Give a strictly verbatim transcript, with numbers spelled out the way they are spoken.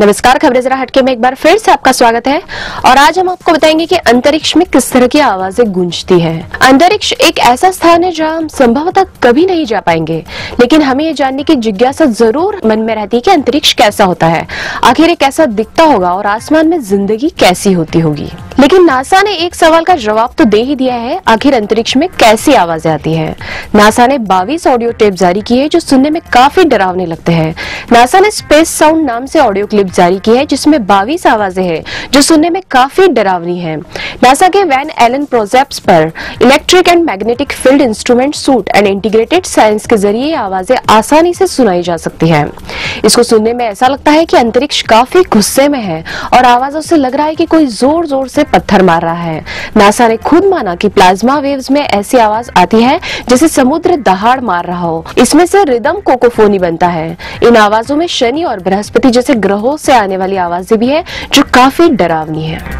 नमस्कार, खबरें जरा हटके में एक बार फिर से आपका स्वागत है। और आज हम आपको बताएंगे कि अंतरिक्ष में किस तरह की आवाजें गूंजती हैं। अंतरिक्ष एक ऐसा स्थान है जहां हम संभवतः कभी नहीं जा पाएंगे, लेकिन हमें ये जानने की जिज्ञासा जरूर मन में रहती है कि अंतरिक्ष कैसा होता है, आखिर ये कैसा दिखता होगा और आसमान में जिंदगी कैसी होती होगी। लेकिन नासा ने एक सवाल का जवाब तो दे ही दिया है, आखिर अंतरिक्ष में कैसी आवाजें आती है। नासा ने बाईस ऑडियो टेप जारी किए जो सुनने में काफी डरावने लगते हैं। नासा ने स्पेस साउंड नाम से ऑडियो क्लिप जारी की है जिसमें बाईस आवाजें हैं जो सुनने में काफी डरावनी हैं। नासा के वैन एलन प्रोजेक्ट्स पर electric and magnetic field instrument suite and integrated science के जरिए आवाजें आसानी से सुनाई जा सकती हैं। इसको सुनने में ऐसा लगता है कि अंतरिक्ष काफी गुस्से में है और आवाजों से लग रहा है कि कोई जोर जोर से पत्थर मार रहा है। नासा ने खुद माना कि प्लाज्मा वेव्स में ऐसी आवाज आती है जैसे समुद्र दहाड़ मार रहा हो। इसमें से रिदम कोकोफोनी बनता है। इन आवाजों में शनि और बृहस्पति जैसे ग्रहों से आने वाली आवाजें भी है जो काफी डरावनी है।